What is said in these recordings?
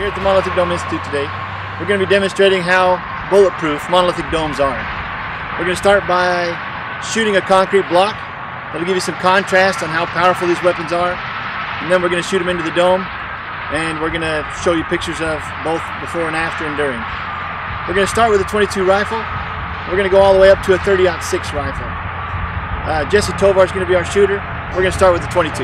We're here at the Monolithic Dome Institute today. We're going to be demonstrating how bulletproof monolithic domes are. We're going to start by shooting a concrete block. That'll give you some contrast on how powerful these weapons are. And then we're going to shoot them into the dome, and we're going to show you pictures of both before and after and during. We're going to start with a .22 rifle. We're going to go all the way up to a .30-06 rifle. Jesse Tovar is going to be our shooter. We're going to start with the .22.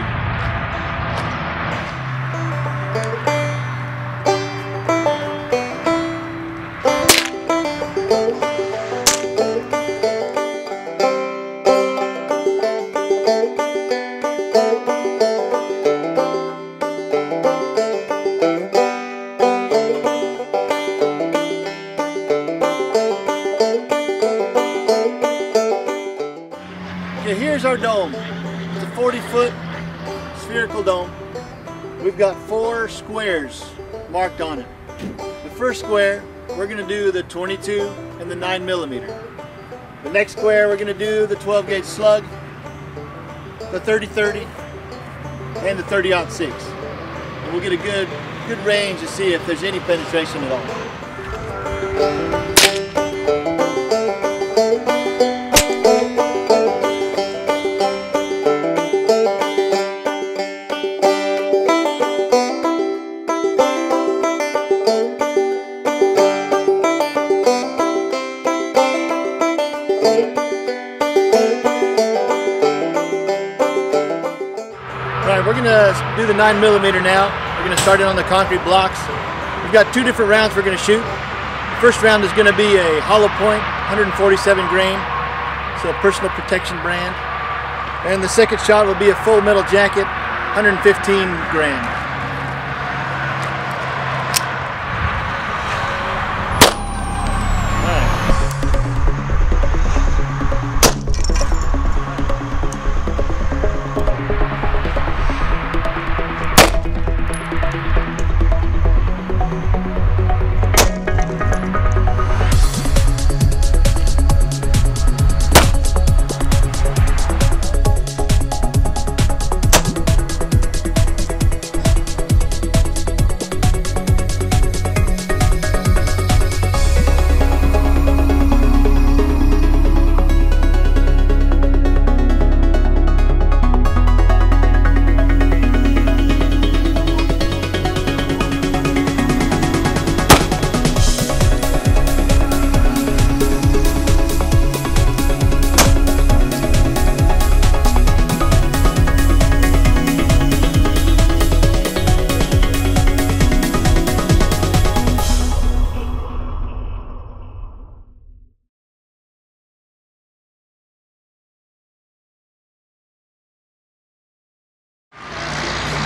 Okay, here's our dome. It's a 40-foot spherical dome. We've got 4 squares marked on it. The first square, we're going to do the .22 and the 9mm. The next square, we're going to do the 12-gauge slug, the .30-30, and the .30-06. And we'll get a good range to see if there's any penetration at all. We're going to do the 9mm now. We're going to start it on the concrete blocks. We've got 2 different rounds we're going to shoot. The first round is going to be a hollow point, 147 grain, so a personal protection brand. And the second shot will be a full metal jacket, 115 grain.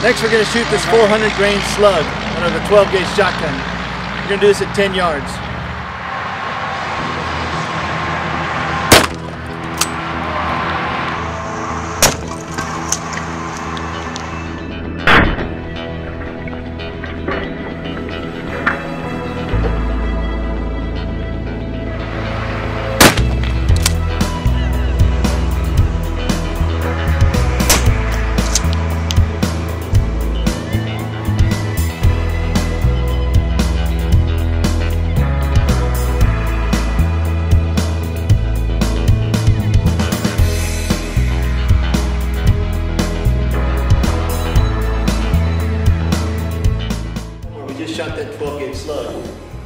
Next, we're going to shoot this 400 grain slug out of a 12-gauge shotgun. We're going to do this at 10 yards. Shot that 12-gauge slug.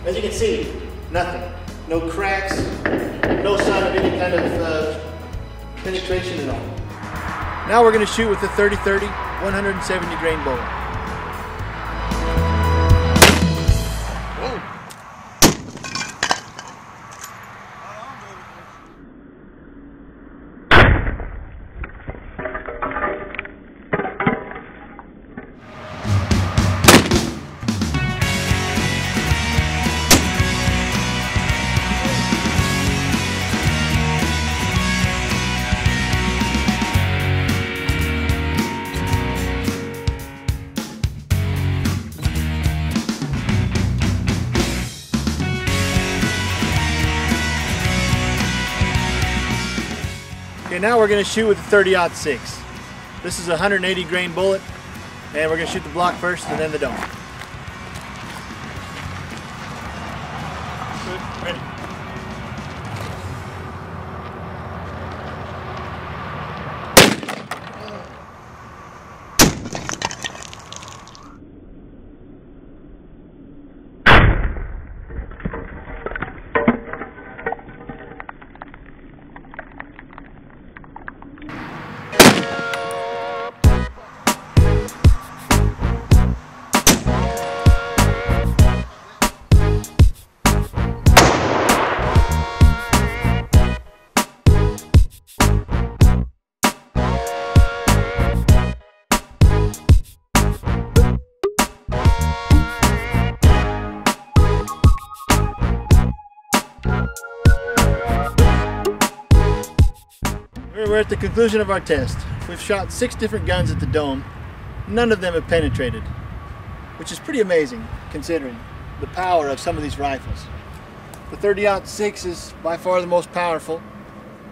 As you can see, nothing. No cracks, no sign of any kind of penetration at all. Now we're going to shoot with the .30-30, 170 grain bullet. Okay, now we're going to shoot with the .30-06. This is a 180 grain bullet, and we're going to shoot the block first and then the dome. Good. Ready. We're at the conclusion of our test. We've shot 6 different guns at the dome. None of them have penetrated, which is pretty amazing considering the power of some of these rifles. The 30-06 is by far the most powerful,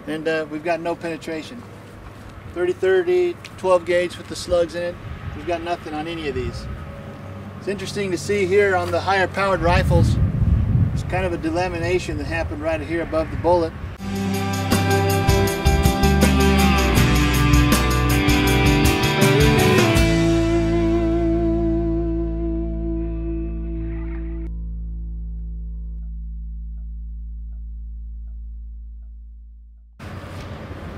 and we've got no penetration. 30-30, 12 gauge with the slugs in it, we've got nothing on any of these. It's interesting to see here on the higher powered rifles, it's kind of a delamination that happened right here above the bullet.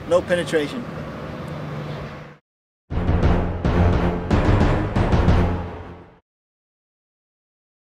No penetration.